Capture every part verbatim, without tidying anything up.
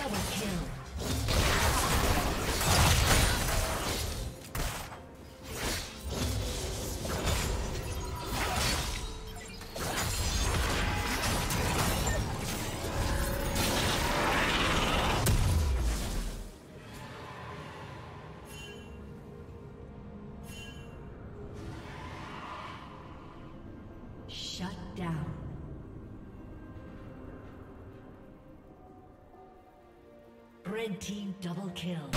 Double kill. Red team double kill.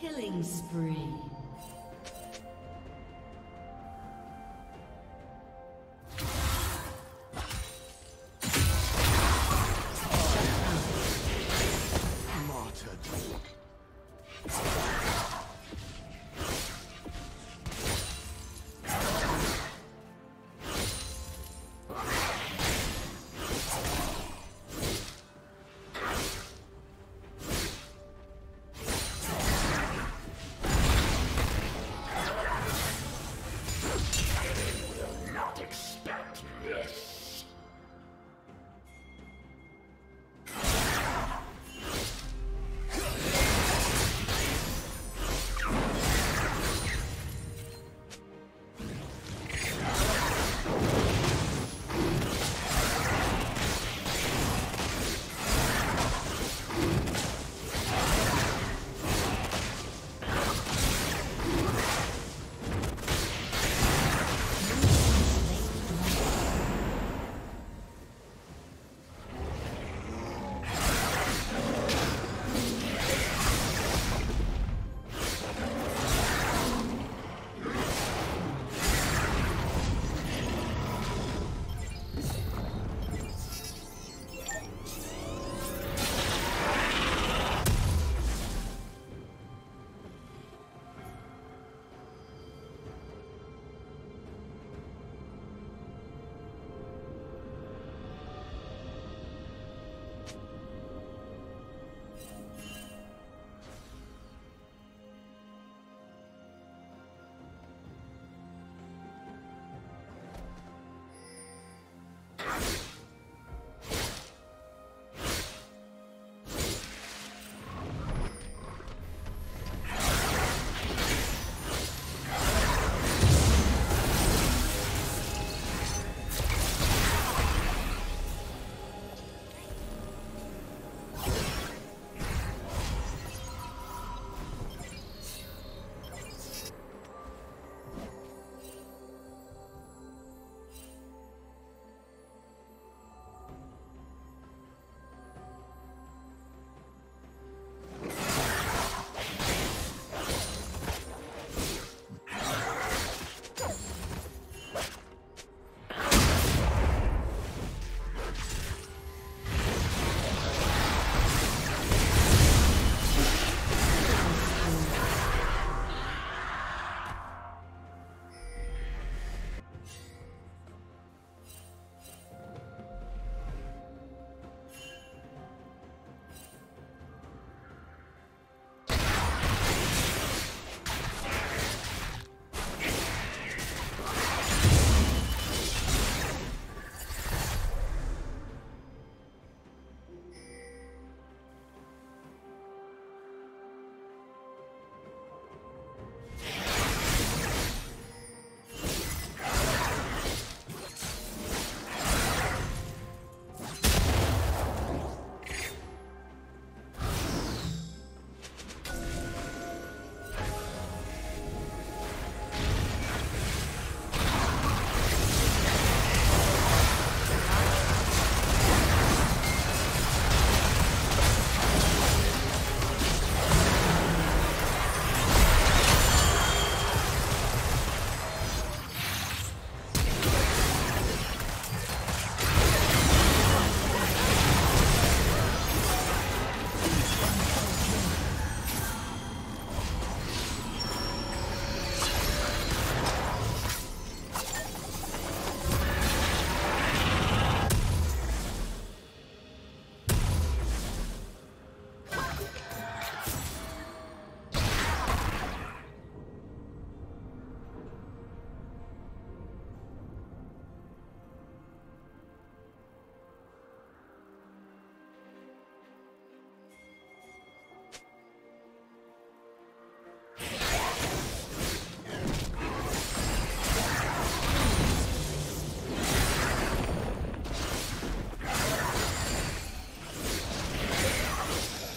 Killing spree.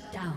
Shut down.